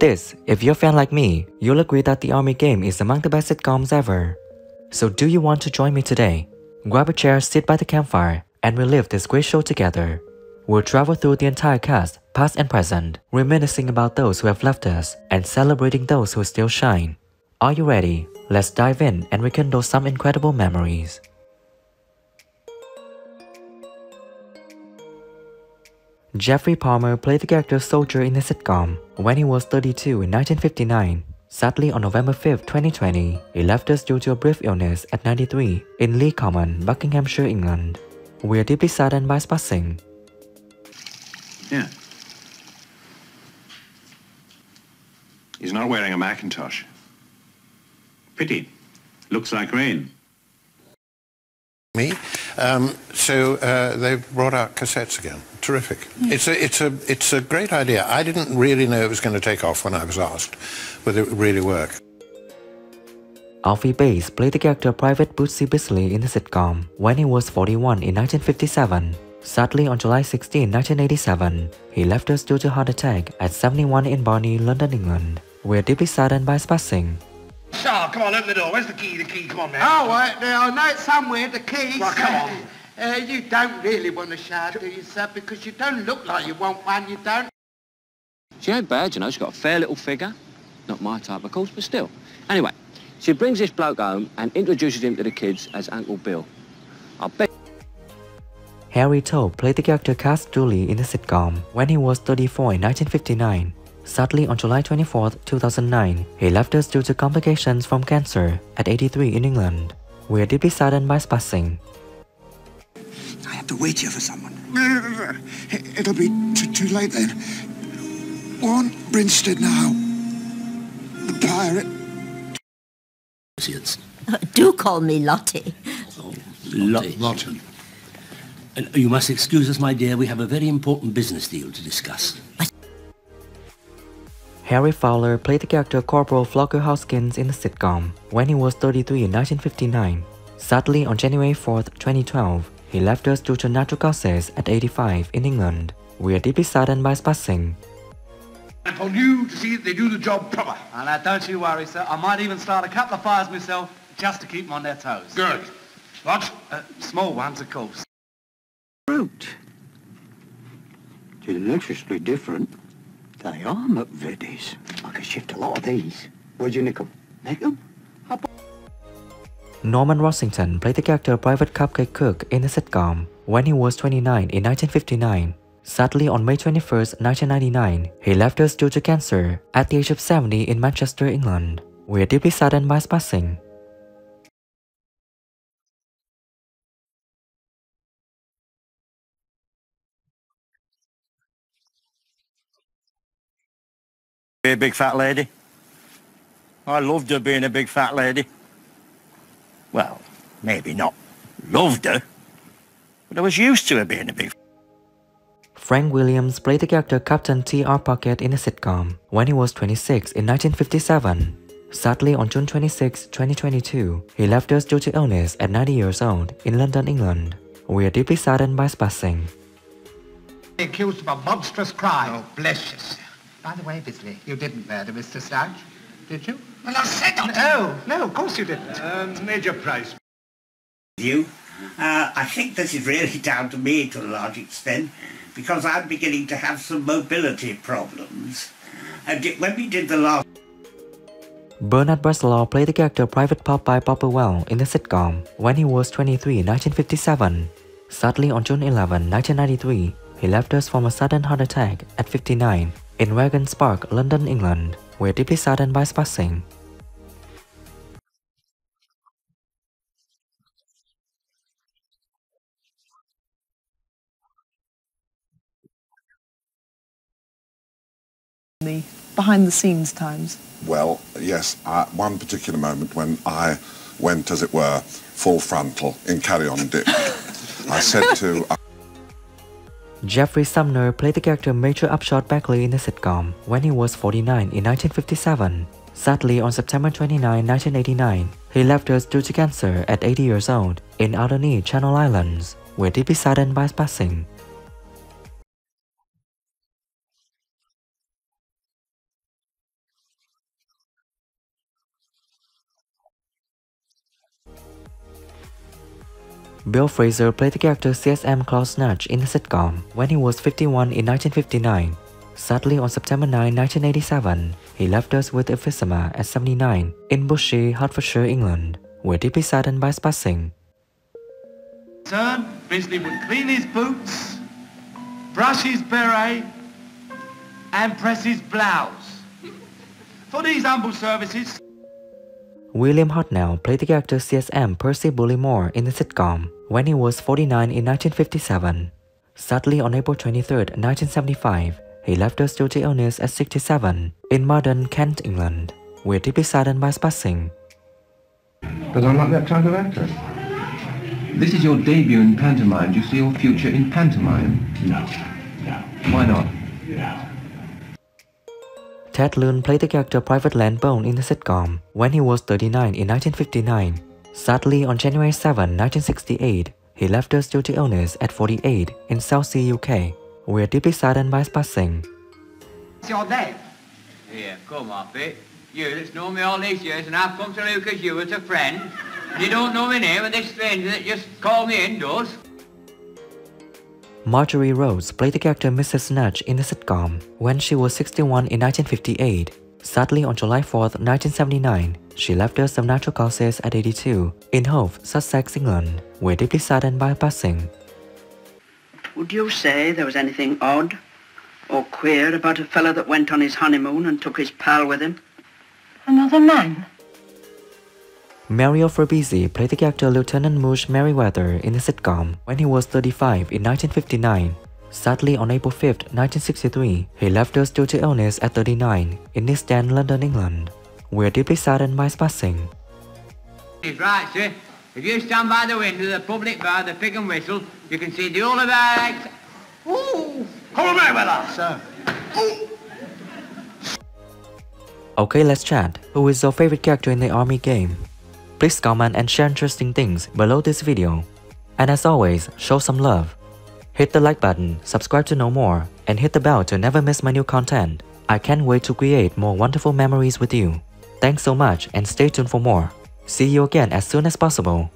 This, if you're a fan like me, you'll agree that The Army Game is among the best sitcoms ever. So do you want to join me today? Grab a chair, sit by the campfire, and relive this great show together. We'll travel through the entire cast, past and present, reminiscing about those who have left us and celebrating those who still shine. Are you ready? Let's dive in and rekindle some incredible memories. Jeffrey Palmer played the character Soldier in the sitcom when he was 32 in 1959. Sadly, on November 5, 2020, he left us due to a brief illness at 93 in Lee Common, Buckinghamshire, England. We are deeply saddened by his passing. Yeah. He's not wearing a Macintosh. Pity. Looks like rain. Me? So they brought out cassettes again. Terrific. Yeah. It's a great idea. I didn't really know it was going to take off when I was asked whether it would really work. Alfie Bass played the character Private Bootsy Bisley in the sitcom when he was 41 in 1957. Sadly, on July 16, 1987, he left us due to heart attack at 71 in Barney, London, England. We're deeply saddened by his passing. Oh, come on, open the door. Where's the key, come on, man. Oh, I know it's somewhere, the key. Well, come on. You don't really want a shower, do you, sir? Because you don't look like you want one, you don't. She ain't bad, you know, she's got a fair little figure. Not my type, of course, but still. Anyway, she brings this bloke home and introduces him to the kids as Uncle Bill. I bet... Harry Toll played the character Cass Dooley in the sitcom when he was 34 in 1959. Sadly, on July 24, 2009, he left us due to complications from cancer at 83 in England. We are deeply saddened by his passing. I have to wait here for someone. It'll be too late then. Warn Brinstead now. The pirate. Do call me Lottie. Oh, Lottie. Lottie. And you must excuse us, my dear. We have a very important business deal to discuss. Harry Fowler played the character Corporal Flocker Hoskins in the sitcom when he was 33 in 1959. Sadly, on January 4, 2012, he left us due to natural causes at 85 in England. We are deeply saddened by his passing. Upon you to see that they do the job proper. Oh, now, don't you worry, sir. I might even start a couple of fires myself just to keep them on their toes. Good. What? Small ones, of course. Fruit. Deliciously different. They are McVitie's. I could shift a lot of these. Where'd you nick them? Nick them? Norman Rossington played the character Private Cupcake Cook in the sitcom when he was 29 in 1959. Sadly, on May 21st, 1999, he left us due to cancer at the age of 70 in Manchester, England. We are deeply saddened by his passing. Be a big fat lady. I loved her being a big fat lady. Well, maybe not loved her, but I was used to her being a big. Frank Williams played the character Captain T.R. Puckett in a sitcom when he was 26 in 1957. Sadly, on June 26, 2022, he left us due to illness at 90 years old in London, England. We are deeply saddened by his passing. Accused of a monstrous crime. Oh, bless you, sir. By the way, Bisley, you didn't murder Mr. Slouch, did you? Well, I said I didn't. No, of course you didn't. Major Price. You? I think this is really down to me to a large extent, because I'm beginning to have some mobility problems. And when we did the last... Bernard Breslau played the character Private Popeye Popplewell in the sitcom when he was 23 in 1957. Sadly, on June 11, 1993, he left us from a sudden heart attack at 59. In Regent's Park, London, England, we're deeply saddened by his passing. The behind-the-scenes times. Well, yes, one particular moment when I went, as it were, full frontal in Carry On Dip. I said to... Jeffrey Sumner played the character Major Upshot Beckley in the sitcom when he was 49 in 1957. Sadly, on September 29, 1989, he left us due to cancer at 80 years old in Alderney, Channel Islands. We're deeply saddened by his passing. Bill Fraser played the character CSM Klaus Nudge in the sitcom when he was 51 in 1959. Sadly, on September 9, 1987, he left us with emphysema at 79 in Bushey, Hertfordshire, England. We're deeply saddened by his passing. Son, Bisley would clean his boots, brush his beret, and press his blouse. For these humble services... William Hartnell played the character CSM Percy Bully Moore in the sitcom when he was 49 in 1957. Sadly, on April 23, 1975, he left us due to illness at 67 in Mardon, Kent, England. We're deeply saddened by his passing. But I'm not that kind of actor. This is your debut in pantomime. Do you see your future in pantomime? No. No. Why not? No. Ted Lunn played the character Private Landbone in the sitcom when he was 39 in 1959. Sadly, on January 7, 1968, he left us due to illness at 48 in Southsea, UK. We're deeply saddened by his passing. It's your name? Here, come off it. You that's known me all these years and I've come to you because you was a friend. And you don't know my name and this stranger that just called me in does. Marjorie Rhodes played the character Mrs. Nudge in the sitcom when she was 61 in 1958. Sadly, on July 4, 1979, she left us of natural causes at 82 in Hove, Sussex, England. We're deeply saddened by her passing. Would you say there was anything odd or queer about a fellow that went on his honeymoon and took his pal with him? Another man? Mario Fabrizi played the character Lieutenant Moosh Merriweather in the sitcom when he was 35 in 1959. Sadly, on April 5, 1963, he left us due to illness at 39 in East End, London, England. We're deeply saddened by his passing. He's right, sir. If you stand by the window of the public bar, the Pig and Whistle, you can see the whole of our ex... Ooh! Come away with us, sir! Ooh! Okay, let's chat. Who is your favorite character in The Army Game? Please comment and share interesting things below this video. And as always, show some love. Hit the like button, subscribe to know more, and hit the bell to never miss my new content. I can't wait to create more wonderful memories with you. Thanks so much and stay tuned for more. See you again as soon as possible.